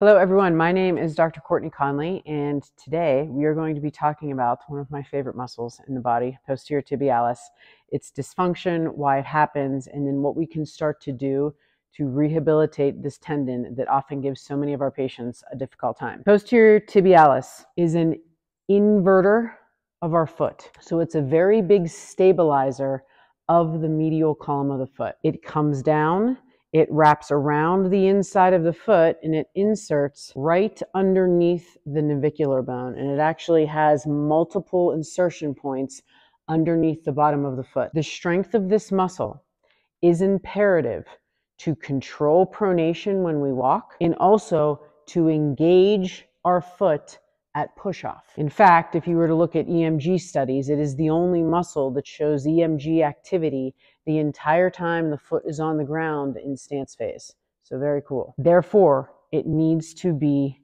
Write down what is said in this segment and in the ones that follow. Hello everyone, my name is Dr. Courtney Conley, and today we are going to be talking about one of my favorite muscles in the body, posterior tibialis, its dysfunction, why it happens, and then what we can start to do to rehabilitate this tendon that often gives so many of our patients a difficult time. Posterior tibialis is an inverter of our foot. So it's a very big stabilizer of the medial column of the foot. It comes down, it wraps around the inside of the foot, and it inserts right underneath the navicular bone. And it actually has multiple insertion points underneath the bottom of the foot. The strength of this muscle is imperative to control pronation when we walk, and also to engage our foot at push-off. In fact, if you were to look at EMG studies, it is the only muscle that shows EMG activity the entire time the foot is on the ground in stance phase. So very cool. Therefore, it needs to be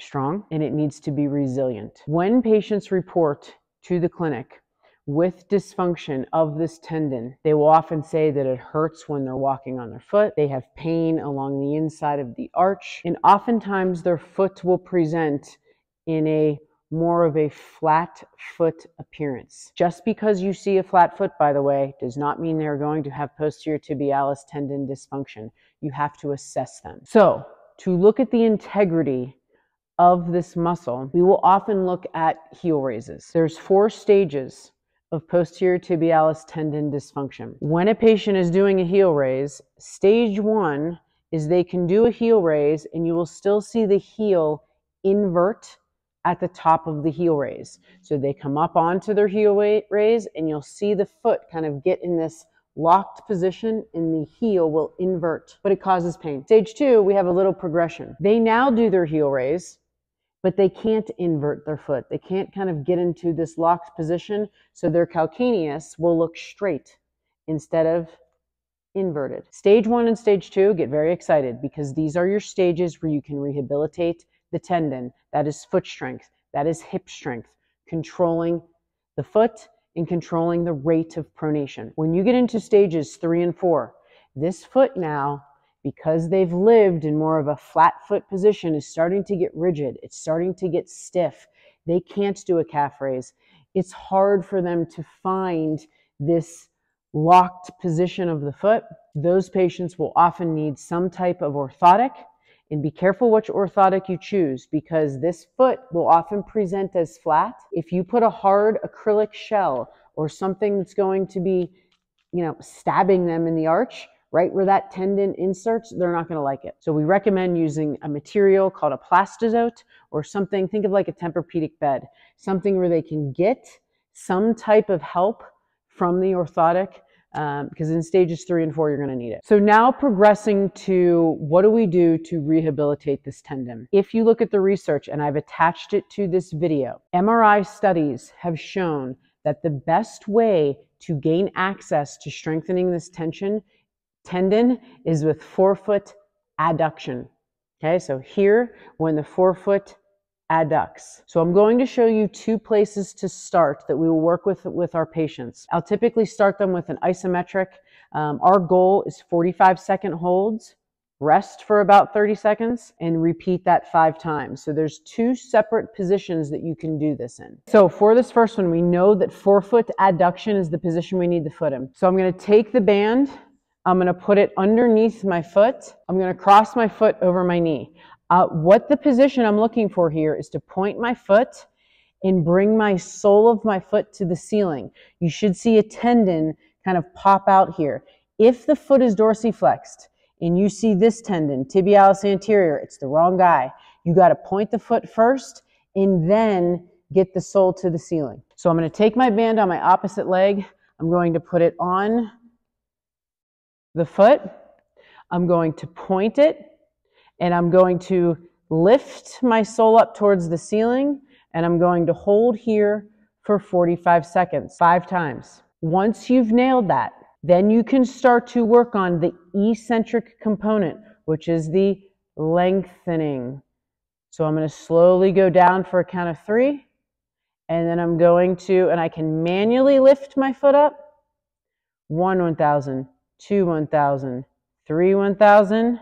strong and it needs to be resilient. When patients report to the clinic with dysfunction of this tendon, they will often say that it hurts when they're walking on their foot. They have pain along the inside of the arch, and oftentimes their foot will present in a more of a flat foot appearance. Just because you see a flat foot, by the way, does not mean they're going to have posterior tibialis tendon dysfunction. You have to assess them. So to look at the integrity of this muscle, we will often look at heel raises. There's four stages of posterior tibialis tendon dysfunction. When a patient is doing a heel raise, stage one is they can do a heel raise and you will still see the heel invert at the top of the heel raise. So they come up onto their heel raise and you'll see the foot kind of get in this locked position and the heel will invert, but it causes pain. Stage two, we have a little progression. They now do their heel raise, but they can't invert their foot. They can't kind of get into this locked position. So their calcaneus will look straight instead of inverted. Stage one and stage two, get very excited because these are your stages where you can rehabilitate the tendon. That is foot strength, that is hip strength, controlling the foot and controlling the rate of pronation. When you get into stages three and four, this foot now, because they've lived in more of a flat foot position, is starting to get rigid, it's starting to get stiff. They can't do a calf raise. It's hard for them to find this locked position of the foot. Those patients will often need some type of orthotic. And be careful which orthotic you choose, because this foot will often present as flat. If you put a hard acrylic shell or something that's going to be, you know, stabbing them in the arch, right where that tendon inserts, they're not going to like it. So we recommend using a material called a plastizote or something. Think of like a tempur-pedic bed, something where they can get some type of help from the orthotic, because in stages three and four, you're going to need it. So now progressing to what do we do to rehabilitate this tendon? If you look at the research, and I've attached it to this video, MRI studies have shown that the best way to gain access to strengthening this tendon is with forefoot adduction. Okay, so here, when the forefoot adducts. So I'm going to show you two places to start that we will work with our patients. I'll typically start them with an isometric. Our goal is 45-second holds, rest for about 30 seconds, and repeat that 5 times. So there's two separate positions that you can do this in. So for this first one, we know that forefoot adduction is the position we need the foot in. So I'm going to take the band, I'm going to put it underneath my foot, I'm going to cross my foot over my knee. What the position I'm looking for here is to point my foot and bring my sole of my foot to the ceiling. You should see a tendon kind of pop out here. If the foot is dorsiflexed and you see this tendon, tibialis anterior, it's the wrong guy. You got to point the foot first and then get the sole to the ceiling. So I'm going to take my band on my opposite leg. I'm going to put it on the foot. I'm going to point it. And I'm going to lift my sole up towards the ceiling, and I'm going to hold here for 45 seconds, 5 times. Once you've nailed that, then you can start to work on the eccentric component, which is the lengthening. So I'm going to slowly go down for a count of 3, and then I'm going to, and I can manually lift my foot up, 1 1,000, 2 1,000, 3 1,000,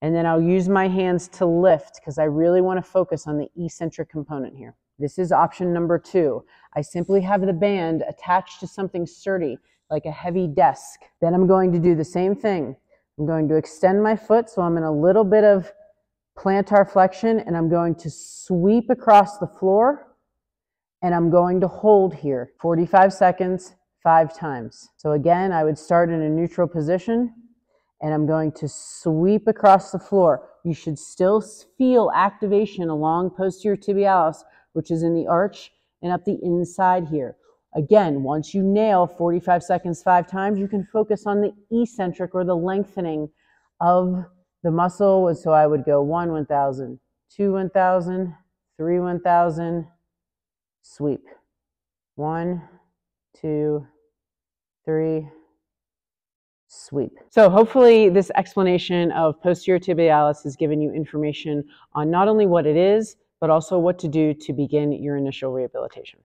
And then I'll use my hands to lift because I really want to focus on the eccentric component here. This is option number two. I simply have the band attached to something sturdy, like a heavy desk. Then I'm going to do the same thing. I'm going to extend my foot, so I'm in a little bit of plantar flexion, and I'm going to sweep across the floor, and I'm going to hold here 45 seconds, 5 times. So again, I would start in a neutral position, and I'm going to sweep across the floor. You should still feel activation along posterior tibialis, which is in the arch and up the inside here. Again, once you nail 45 seconds 5 times, you can focus on the eccentric or the lengthening of the muscle. So I would go 1, 1,000, 2, 1,000, 3, 1,000, sweep. 1, 2, 3, sweep. So hopefully this explanation of posterior tibialis has given you information on not only what it is, but also what to do to begin your initial rehabilitation.